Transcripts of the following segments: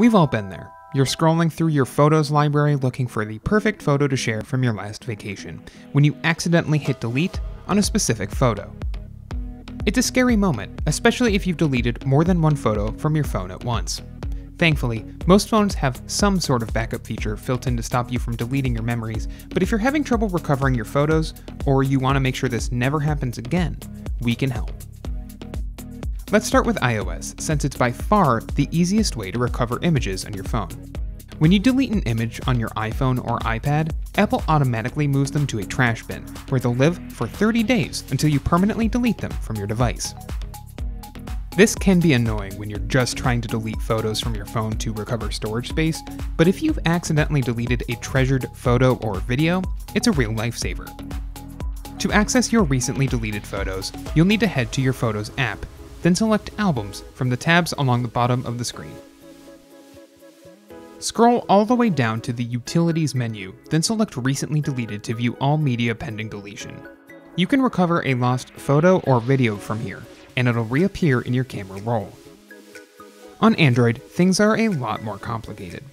We've all been there. You're scrolling through your photos library looking for the perfect photo to share from your last vacation, when you accidentally hit delete on a specific photo. It's a scary moment, especially if you've deleted more than one photo from your phone at once. Thankfully, most phones have some sort of backup feature built in to stop you from deleting your memories, but if you're having trouble recovering your photos, or you want to make sure this never happens again, we can help. Let's start with iOS, since it's by far the easiest way to recover images on your phone. When you delete an image on your iPhone or iPad, Apple automatically moves them to a trash bin, where they'll live for 30 days until you permanently delete them from your device. This can be annoying when you're just trying to delete photos from your phone to recover storage space, but if you've accidentally deleted a treasured photo or video, it's a real lifesaver. To access your recently deleted photos, you'll need to head to your Photos app, then select Albums from the tabs along the bottom of the screen. Scroll all the way down to the Utilities menu, then select Recently Deleted to view all media pending deletion. You can recover a lost photo or video from here, and it'll reappear in your camera roll. On Android, things are a lot more complicated.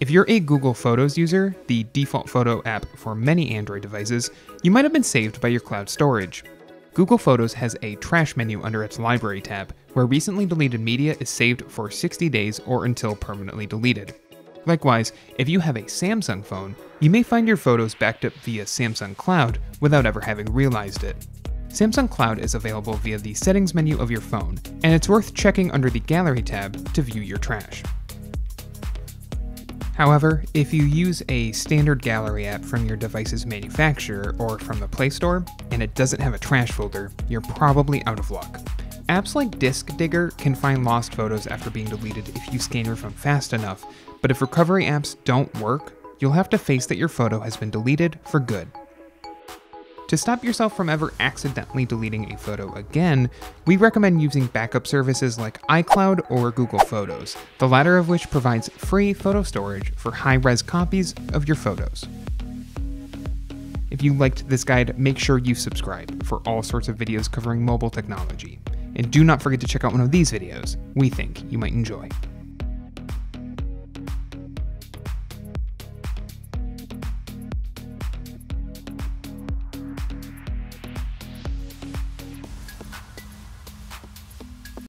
If you're a Google Photos user, the default photo app for many Android devices, you might have been saved by your cloud storage. Google Photos has a trash menu under its Library tab, where recently deleted media is saved for 60 days or until permanently deleted. Likewise, if you have a Samsung phone, you may find your photos backed up via Samsung Cloud without ever having realized it. Samsung Cloud is available via the Settings menu of your phone, and it's worth checking under the Gallery tab to view your trash. However, if you use a standard gallery app from your device's manufacturer or from the Play Store, and it doesn't have a trash folder, you're probably out of luck. Apps like Disk Digger can find lost photos after being deleted if you scan your phone fast enough, but if recovery apps don't work, you'll have to face that your photo has been deleted for good. To stop yourself from ever accidentally deleting a photo again, we recommend using backup services like iCloud or Google Photos, the latter of which provides free photo storage for high-res copies of your photos. If you liked this guide, make sure you subscribe for all sorts of videos covering mobile technology. And do not forget to check out one of these videos we think you might enjoy.